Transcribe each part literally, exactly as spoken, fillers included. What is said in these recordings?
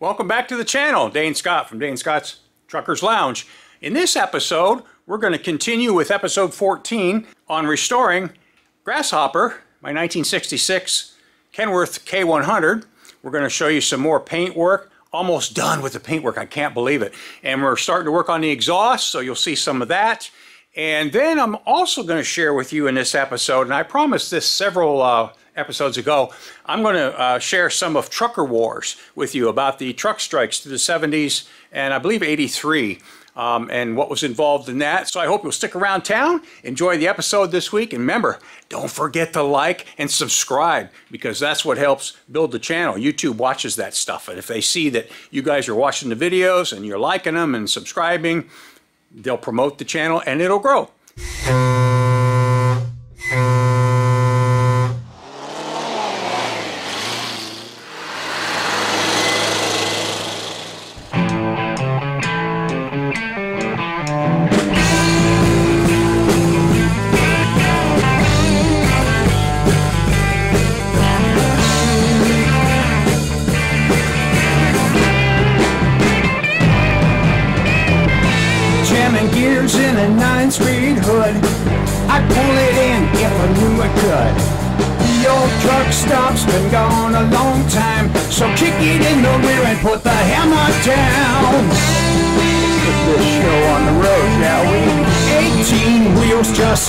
Welcome back to the channel. Dane Scott from Dane Scott's Truckers Lounge. In this episode, we're going to continue with episode fourteen on restoring Grasshopper, my nineteen sixty-six Kenworth K one hundred. We're going to show you some more paint work. Almost done with the paint work, I can't believe it. And we're starting to work on the exhaust, so you'll see some of that. And then I'm also going to share with you in this episode, and I promised this several uh, episodes ago, I'm going to uh, share some of Trucker Wars with you about the truck strikes through the seventies and I believe eighty-three um, and what was involved in that. So I hope you'll stick around town, enjoy the episode this week, and remember, don't forget to like and subscribe because that's what helps build the channel. YouTube watches that stuff, and if they see that you guys are watching the videos and you're liking them and subscribing, they'll promote the channel and it'll grow.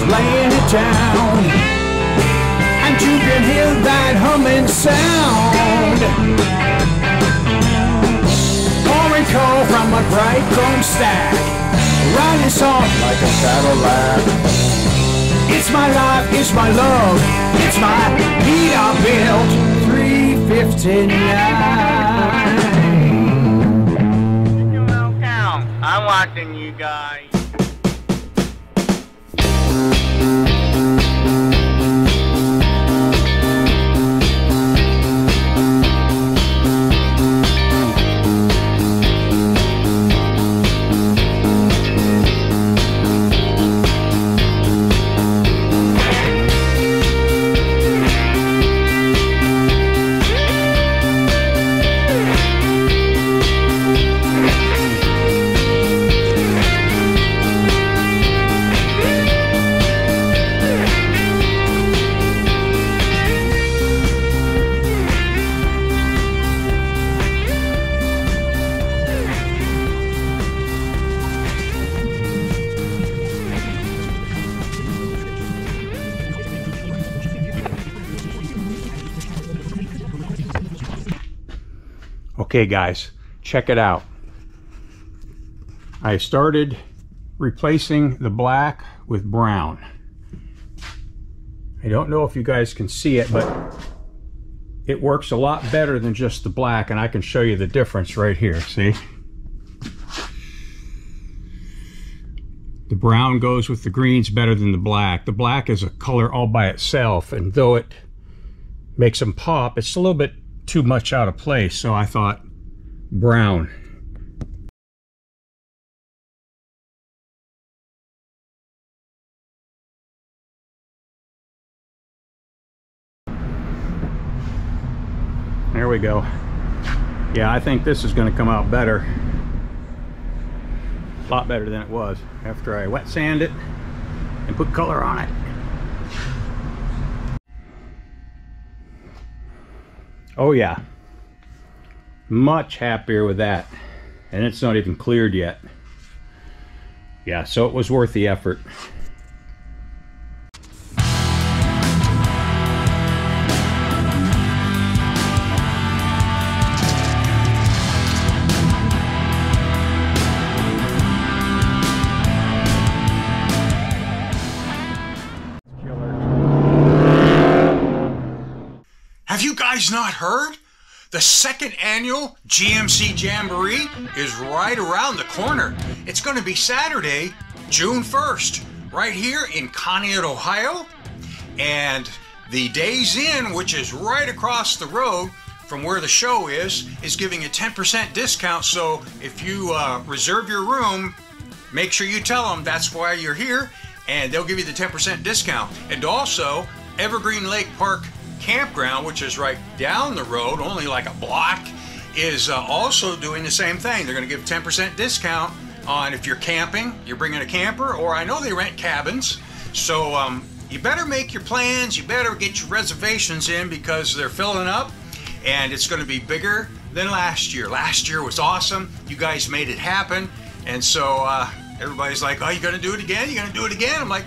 Laying it down, and you can hear that humming sound. Pouring coal from a bright chrome stack, riding soft like a Cadillac. It's my life, it's my love, it's my Peterbilt three fifty-nine. Stick around town, I'm watching you guys. Okay guys, check it out. I started replacing the black with brown. I don't know if you guys can see it, but it works a lot better than just the black, and I can show you the difference right here, see? The brown goes with the greens better than the black. The black is a color all by itself, and though it makes them pop, it's a little bit too much out of place, so I thought brown. There we go. Yeah, I think this is going to come out better. A lot better than it was after I wet sand it and put color on it. Oh yeah, much happier with that, and it's not even cleared yet. Yeah, so it was worth the effort. Not heard? The second annual G M C Jamboree is right around the corner. It's going to be Saturday, June first, right here in Conneaut, Ohio. And the Days Inn, which is right across the road from where the show is, is giving a ten percent discount. So if you uh, reserve your room, make sure you tell them that's why you're here, and they'll give you the ten percent discount. And also, Evergreen Lake Park Campground, which is right down the road, only like a block, is uh, also doing the same thing. They're going to give ten percent discount on if you're camping, you're bringing a camper, or I know they rent cabins. So um, you better make your plans, you better get your reservations in because they're filling up and it's going to be bigger than last year. Last year was awesome. You guys made it happen. And so uh, everybody's like, oh, you're going to do it again? You're going to do it again? I'm like,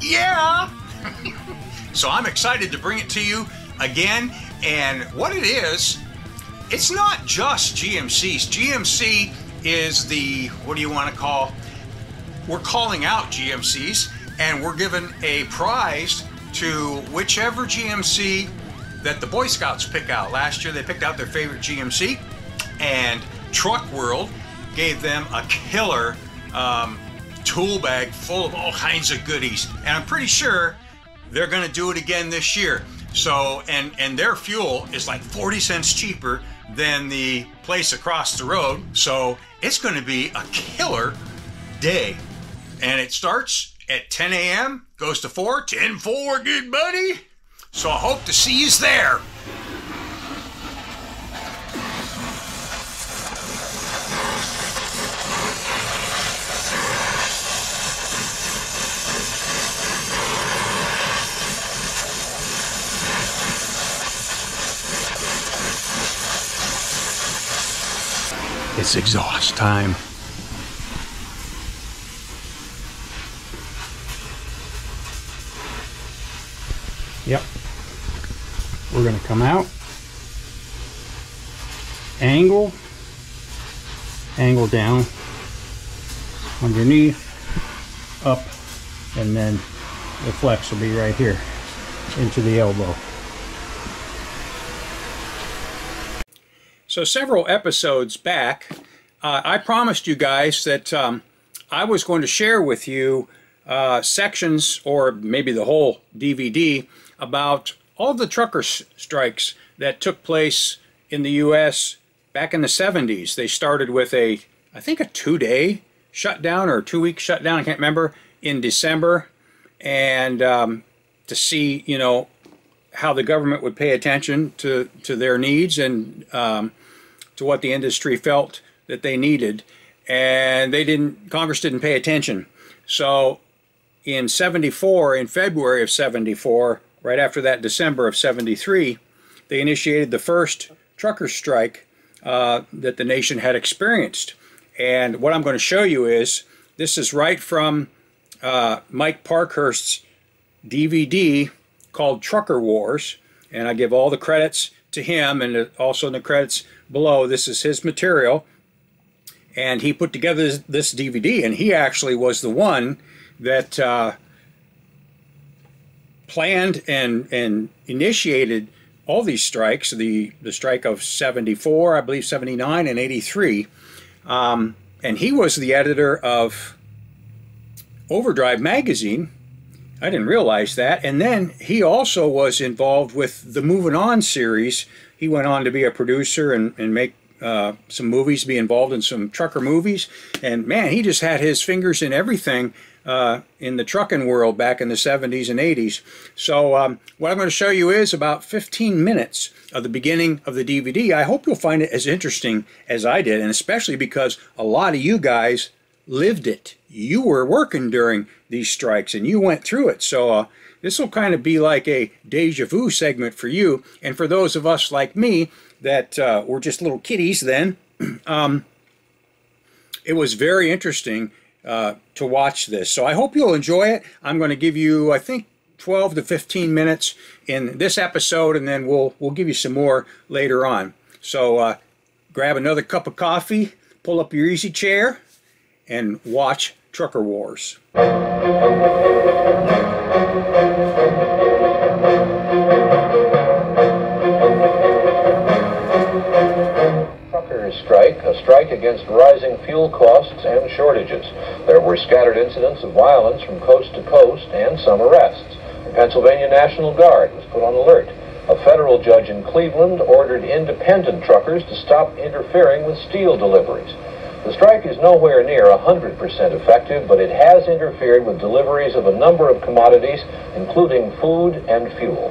yeah. So I'm excited to bring it to you again. And what it is, it's not just G M Cs. G M C is the, what do you want to call, we're calling out G M Cs and we're giving a prize to whichever G M C that the Boy Scouts pick out. Last year they picked out their favorite G M C and Truck World gave them a killer um, tool bag full of all kinds of goodies. And I'm pretty sure they're going to do it again this year. So, and, and their fuel is like forty cents cheaper than the place across the road. So it's going to be a killer day. And it starts at ten A M, goes to four, ten four, good buddy. So I hope to see you there. It's exhaust time. Yep. We're going to come out. Angle. Angle down. Underneath. Up. And then the flex will be right here. Into the elbow. So several episodes back, uh, I promised you guys that um, I was going to share with you uh, sections or maybe the whole D V D about all the trucker strikes that took place in the U S back in the seventies. They started with a, I think a two-day shutdown or a two-week shutdown, I can't remember, in December. And um, to see, you know, how the government would pay attention to, to their needs and um, to what the industry felt that they needed, and they didn't, Congress didn't pay attention. So in seventy-four, in February of seventy-four, right after that December of seventy-three, they initiated the first trucker strike uh, that the nation had experienced. And what I'm going to show you is, this is right from uh, Mike Parkhurst's D V D called Trucker Wars, and I give all the credits to him, and also in the credits below, this is his material, and he put together this, this D V D, and he actually was the one that uh, planned and and initiated all these strikes, the the strike of seventy-four, I believe seventy-nine, and eighty-three, um, and he was the editor of Overdrive magazine. I didn't realize that. And then he also was involved with the Moving On series. He went on to be a producer and, and make uh, some movies, be involved in some trucker movies. And man, he just had his fingers in everything uh, in the trucking world back in the seventies and eighties. So um, what I'm going to show you is about fifteen minutes of the beginning of the D V D. I hope you'll find it as interesting as I did, and especially because a lot of you guys lived it. You were working during these strikes and you went through it. So uh, this will kind of be like a deja vu segment for you. And for those of us like me that uh, were just little kiddies then, um, it was very interesting uh, to watch this. So I hope you'll enjoy it. I'm going to give you, I think, twelve to fifteen minutes in this episode, and then we'll, we'll give you some more later on. So uh, grab another cup of coffee, pull up your easy chair, and watch Trucker Wars. Truckers' strike, a strike against rising fuel costs and shortages. There were scattered incidents of violence from coast to coast and some arrests. The Pennsylvania National Guard was put on alert. A federal judge in Cleveland ordered independent truckers to stop interfering with steel deliveries. The strike is nowhere near one hundred percent effective, but it has interfered with deliveries of a number of commodities, including food and fuel.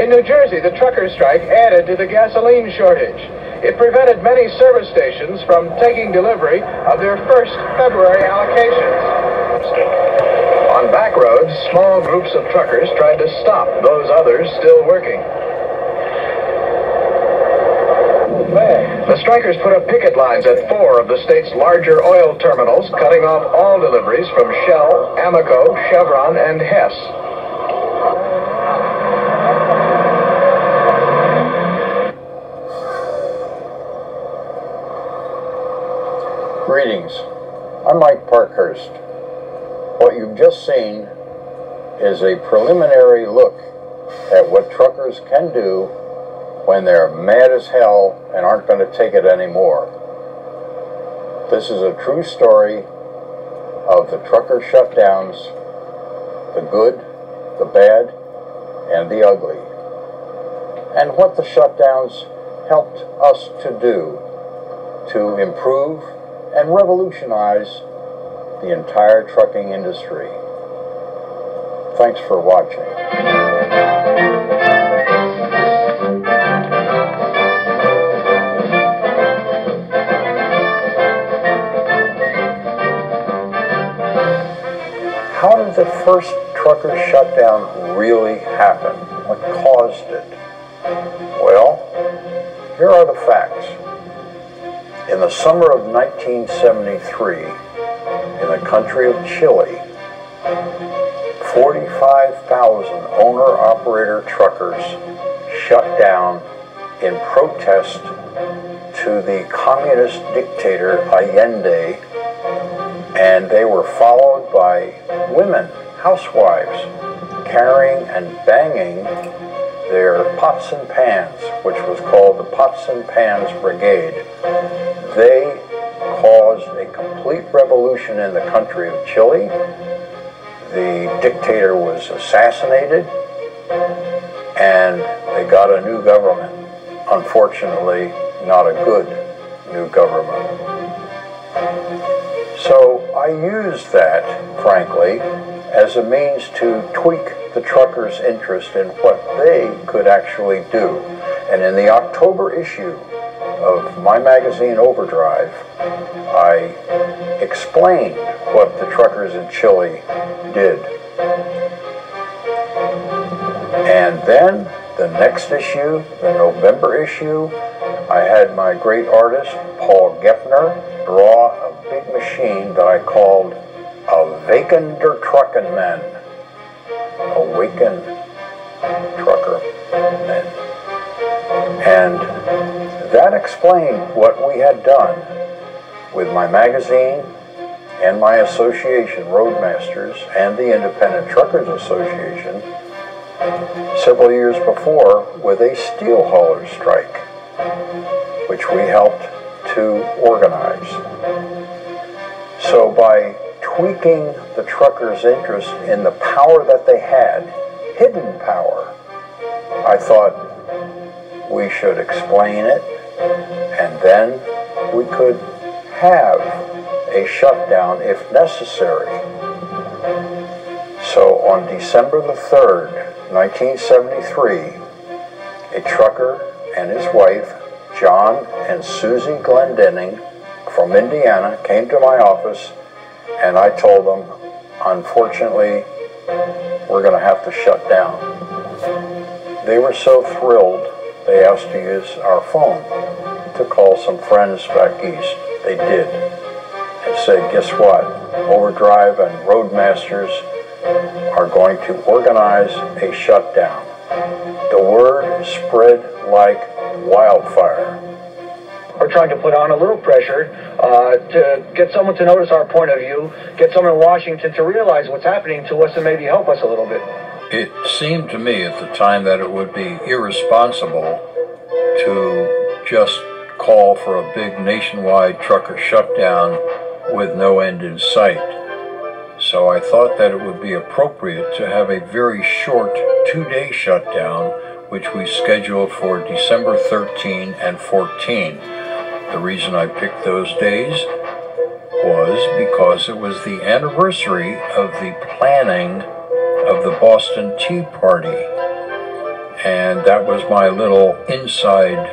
In New Jersey, the trucker strike added to the gasoline shortage. It prevented many service stations from taking delivery of their first February allocations. On back roads, small groups of truckers tried to stop those others still working. The strikers put up picket lines at four of the state's larger oil terminals, cutting off all deliveries from Shell, Amoco, Chevron, and Hess. Greetings. I'm Mike Parkhurst. What you've just seen is a preliminary look at what truckers can do when they're mad as hell and aren't going to take it anymore. This is a true story of the trucker shutdowns, the good, the bad, and the ugly, and what the shutdowns helped us to do to improve and revolutionize the entire trucking industry. Thanks for watching. How did the first trucker shutdown really happen? What caused it? Well, here are the facts. In the summer of nineteen seventy-three, in the country of Chile, forty-five thousand owner-operator truckers shut down in protest to the communist dictator Allende, and they were followed by women, housewives, carrying and banging their pots and pans, which was called the Pots and Pans Brigade. They caused a complete revolution in the country of Chile. The dictator was assassinated, and they got a new government. Unfortunately, not a good new government. So I used that, frankly, as a means to tweak the truckers' interest in what they could actually do. And in the October issue of my magazine, Overdrive, I explained what the truckers in Chile did. And then the next issue, the November issue, I had my great artist, Paul Geppner, draw big machine that I called Awaken der Truckermen. Awaken Truckermen. And that explained what we had done with my magazine and my association, Roadmasters, and the Independent Truckers Association several years before with a steel hauler strike, which we helped to organize. So by tweaking the truckers' interest in the power that they had, hidden power, I thought we should explain it, and then we could have a shutdown if necessary. So on December the third, nineteen seventy-three, a trucker and his wife, John and Susie Glendinning, from Indiana, came to my office, and I told them, unfortunately, we're going to have to shut down. They were so thrilled, they asked to use our phone to call some friends back east. They did, and said, guess what? Overdrive and Roadmasters are going to organize a shutdown. The word spread like wildfire. We're trying to put on a little pressure uh, to get someone to notice our point of view, get someone in Washington to realize what's happening to us and maybe help us a little bit. It seemed to me at the time that it would be irresponsible to just call for a big nationwide trucker shutdown with no end in sight. So I thought that it would be appropriate to have a very short two-day shutdown, which we scheduled for December thirteen and fourteen. The reason I picked those days was because it was the anniversary of the planning of the Boston Tea Party. And that was my little inside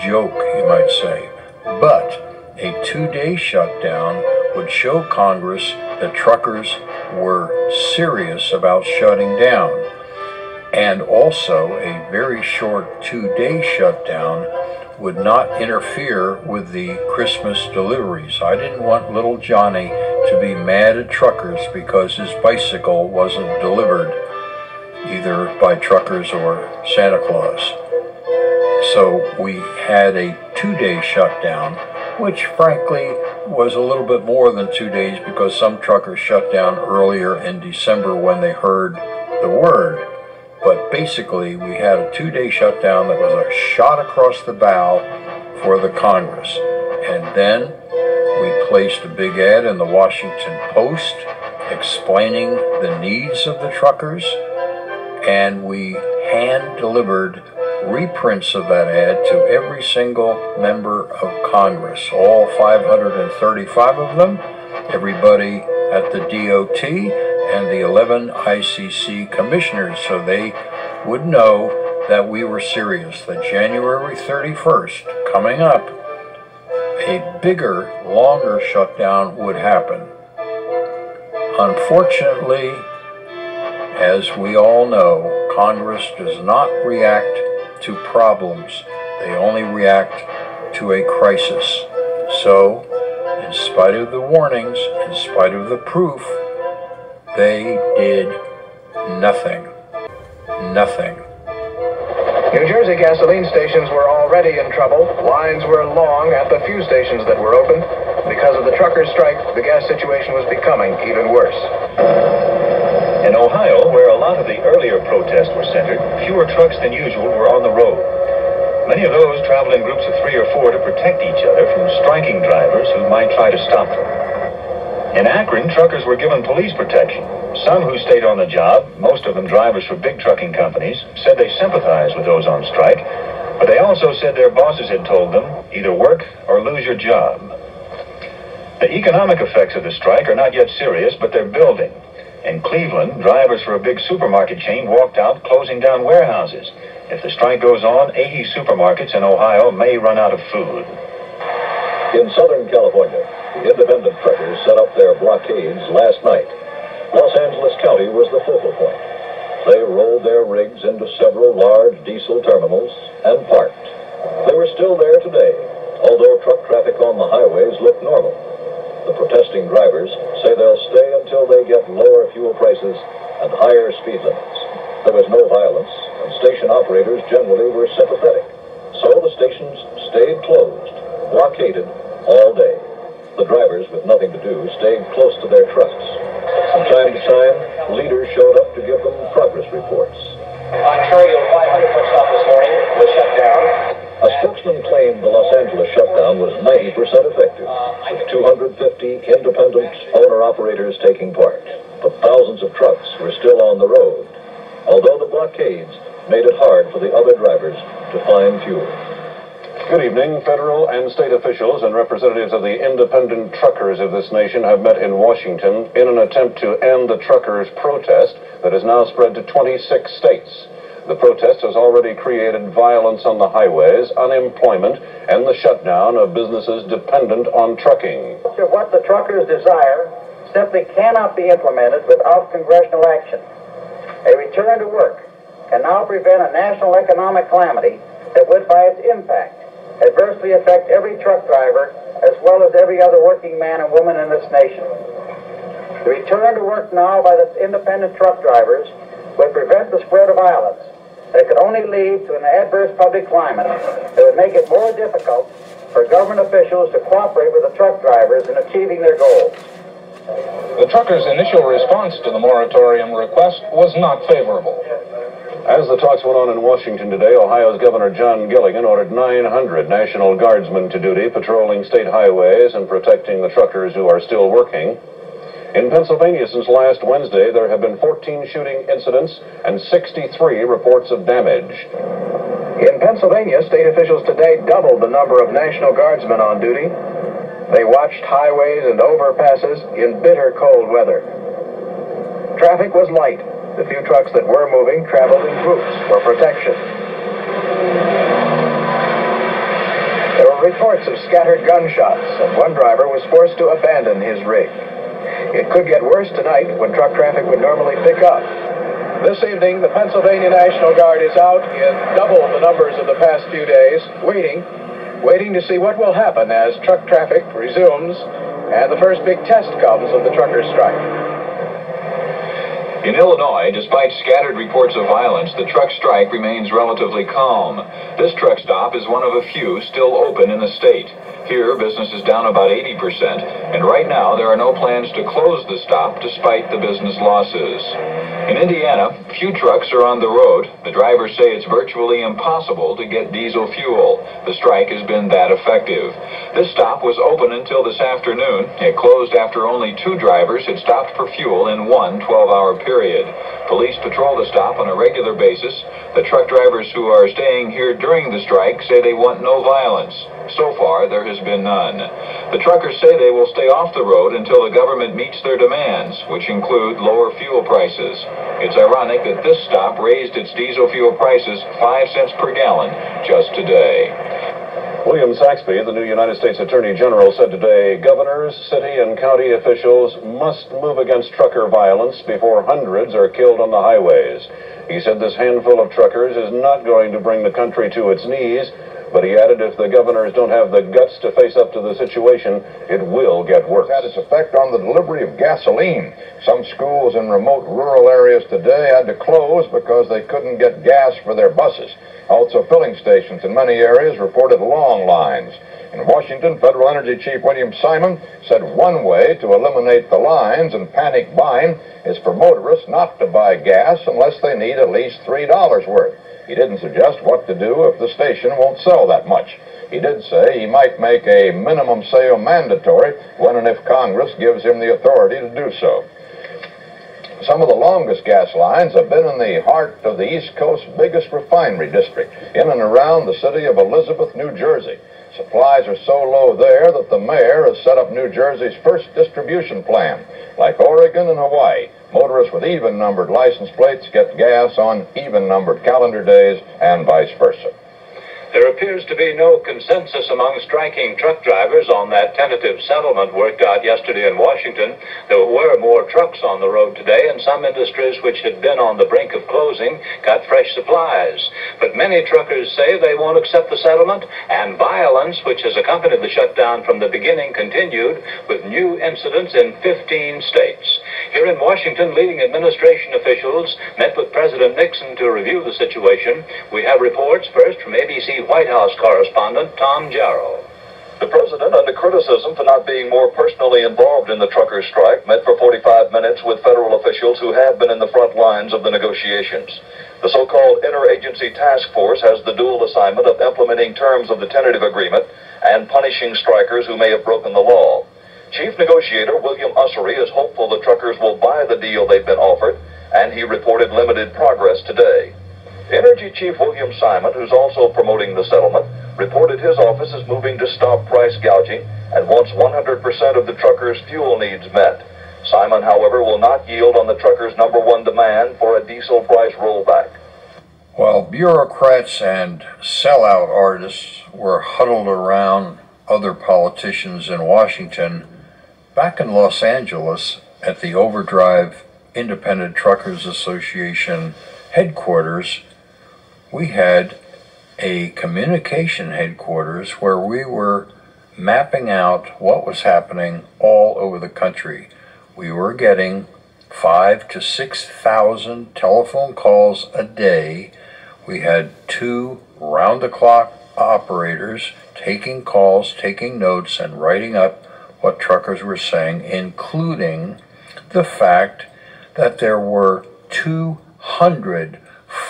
joke, you might say. But a two-day shutdown would show Congress that truckers were serious about shutting down. And also, a very short two-day shutdown would not interfere with the Christmas deliveries. I didn't want little Johnny to be mad at truckers because his bicycle wasn't delivered either by truckers or Santa Claus. So we had a two-day shutdown, which frankly was a little bit more than two days because some truckers shut down earlier in December when they heard the word. But basically, we had a two-day shutdown that was a shot across the bow for the Congress. And then we placed a big ad in the Washington Post explaining the needs of the truckers. And we hand-delivered reprints of that ad to every single member of Congress, all five hundred thirty-five of them, everybody at the D O T, and the eleven I C C commissioners, so they would know that we were serious, that January thirty-first, coming up, a bigger, longer shutdown would happen. Unfortunately, as we all know, Congress does not react to problems. They only react to a crisis. So, in spite of the warnings, in spite of the proof, they did nothing. Nothing. New Jersey gasoline stations were already in trouble. Lines were long at the few stations that were open. Because of the truckers' strike, the gas situation was becoming even worse. In Ohio, where a lot of the earlier protests were centered, fewer trucks than usual were on the road. Many of those traveled in groups of three or four to protect each other from striking drivers who might try to stop them. In Akron, truckers were given police protection. Some who stayed on the job, most of them drivers for big trucking companies, said they sympathized with those on strike, but they also said their bosses had told them, either work or lose your job. The economic effects of the strike are not yet serious, but they're building. In Cleveland, drivers for a big supermarket chain walked out, closing down warehouses. If the strike goes on, eighty supermarkets in Ohio may run out of food. In Southern California, the independent truckers set up their blockades last night. Los Angeles County was the focal point. They rolled their rigs into several large diesel terminals and parked. They were still there today, although truck traffic on the highways looked normal. The protesting drivers say they'll stay until they get lower fuel prices and higher speed limits. There was no violence, and station operators generally were sympathetic. So the stations stayed closed, blockaded all day. The drivers, with nothing to do, stayed close to their trucks. From time to time, leaders showed up to give them progress reports. Ontario five hundred foot stop this morning was shut down. A spokesman claimed the Los Angeles shutdown was ninety percent effective, with two hundred fifty independent owner-operators taking part. But thousands of trucks were still on the road, although the blockades made it hard for the other drivers to find fuel. Good evening. Federal and state officials and representatives of the independent truckers of this nation have met in Washington in an attempt to end the truckers' protest that has now spread to twenty-six states. The protest has already created violence on the highways, unemployment, and the shutdown of businesses dependent on trucking. What the truckers desire simply cannot be implemented without congressional action. A return to work can now prevent a national economic calamity that would, by its impact, adversely affect every truck driver as well as every other working man and woman in this nation. The return to work now by the independent truck drivers would prevent the spread of violence that could only lead to an adverse public climate that would make it more difficult for government officials to cooperate with the truck drivers in achieving their goals. The truckers' initial response to the moratorium request was not favorable. As the talks went on in Washington today, Ohio's Governor John Gilligan ordered nine hundred National Guardsmen to duty, patrolling state highways and protecting the truckers who are still working. In Pennsylvania, since last Wednesday, there have been fourteen shooting incidents and sixty-three reports of damage. In Pennsylvania, state officials today doubled the number of National Guardsmen on duty. They watched highways and overpasses in bitter cold weather. Traffic was light. The few trucks that were moving traveled in groups for protection. reports of scattered gunshots, and one driver was forced to abandon his rig. It could get worse tonight when truck traffic would normally pick up. This evening, the Pennsylvania National Guard is out in double the numbers of the past few days, waiting, waiting to see what will happen as truck traffic resumes and the first big test comes of the trucker strike. In Illinois, despite scattered reports of violence, the truck strike remains relatively calm. This truck stop is one of a few still open in the state. Here, business is down about eighty percent, and right now there are no plans to close the stop despite the business losses. In Indiana, few trucks are on the road. The drivers say it's virtually impossible to get diesel fuel. The strike has been that effective. This stop was open until this afternoon. It closed after only two drivers had stopped for fuel in one twelve-hour period. Police patrol the stop on a regular basis. The truck drivers who are staying here during the strike say they want no violence. So far, there has been none. The truckers say they will stay off the road until the government meets their demands, which include lower fuel prices. It's ironic that this stop raised its diesel fuel prices five cents per gallon just today. William Saxby, the new United States Attorney General, said today, governors, city and county officials must move against trucker violence before hundreds are killed on the highways. He said this handful of truckers is not going to bring the country to its knees, but he added if the governors don't have the guts to face up to the situation, it will get worse. It's had its effect on the delivery of gasoline. Some schools in remote rural areas today had to close because they couldn't get gas for their buses. Also, filling stations in many areas reported long lines. In Washington, Federal Energy Chief William Simon said one way to eliminate the lines and panic buying is for motorists not to buy gas unless they need at least three dollars worth. He didn't suggest what to do if the station won't sell that much. He did say he might make a minimum sale mandatory when and if Congress gives him the authority to do so. Some of the longest gas lines have been in the heart of the East Coast's biggest refinery district, in and around the city of Elizabeth, New Jersey. Supplies are so low there that the mayor has set up New Jersey's first distribution plan. Like Oregon and Hawaii, motorists with even-numbered license plates get gas on even-numbered calendar days and vice versa. There appears to be no consensus among striking truck drivers on that tentative settlement worked out yesterday in Washington. There were more trucks on the road today, and some industries which had been on the brink of closing got fresh supplies. But many truckers say they won't accept the settlement, and violence, which has accompanied the shutdown from the beginning, continued with new incidents in fifteen states. Here in Washington, leading administration officials met with President Nixon to review the situation. We have reports first from A B C White House correspondent Tom Jarrow. The president, under criticism for not being more personally involved in the trucker strike, met for forty-five minutes with federal officials who have been in the front lines of the negotiations. The so-called interagency task force has the dual assignment of implementing terms of the tentative agreement and punishing strikers who may have broken the law. Chief negotiator William Ussery is hopeful the truckers will buy the deal they've been offered, and he reported limited progress today. Energy Chief William Simon, who's also promoting the settlement, reported his office is moving to stop price gouging and wants one hundred percent of the truckers' fuel needs met. Simon, however, will not yield on the truckers' number one demand for a diesel price rollback. While bureaucrats and sellout artists were huddled around other politicians in Washington, back in Los Angeles at the Overdrive Independent Truckers Association headquarters, we had a communication headquarters where we were mapping out what was happening all over the country. We were getting five to six thousand telephone calls a day. We had two round-the-clock operators taking calls, taking notes, and writing up what truckers were saying, including the fact that there were two hundred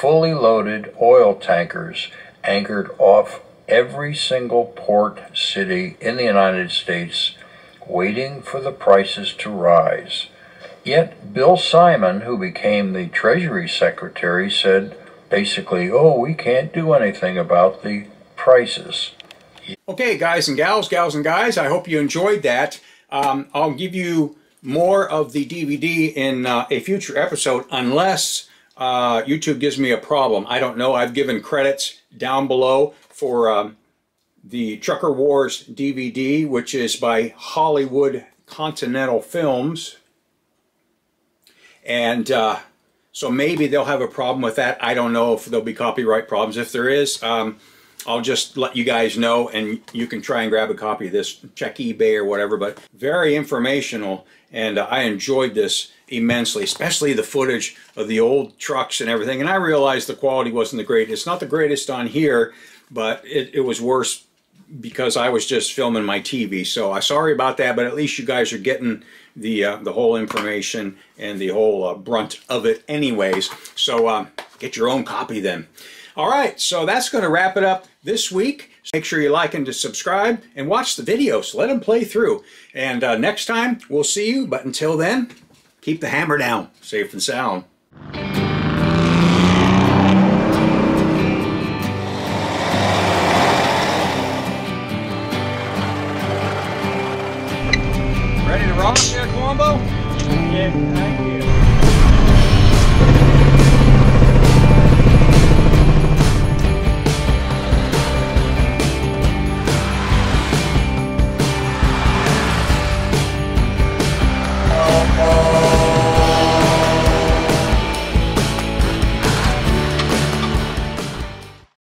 fully loaded oil tankers anchored off every single port city in the United States, waiting for the prices to rise. Yet Bill Simon, who became the Treasury Secretary, said basically, oh, we can't do anything about the prices. Okay, guys and gals, gals and guys, I hope you enjoyed that. Um, I'll give you more of the D V D in uh, a future episode, unless Uh, YouTube gives me a problem. I don't know. I've given credits down below for um, the Trucker Wars D V D, which is by Hollywood Continental Films. And uh, so maybe they'll have a problem with that. I don't know if there'll be copyright problems. If there is, um, I'll just let you guys know, and you can try and grab a copy of this. Check eBay or whatever, but very informational, and uh, I enjoyed this immensely, especially the footage of the old trucks and everything. And I realized the quality wasn't the greatest. Not the greatest on here, but it, it was worse because I was just filming my T V. So I'm sorry about that, but at least you guys are getting the uh, the whole information and the whole uh, brunt of it anyways. So um, get your own copy then. All right, so that's going to wrap it up this week. Make sure you like and to subscribe and watch the videos. Let them play through. And uh, next time, we'll see you. But until then, keep the hammer down. Safe and sound. Ready to rock, Jack Wombo? Yeah, thank you.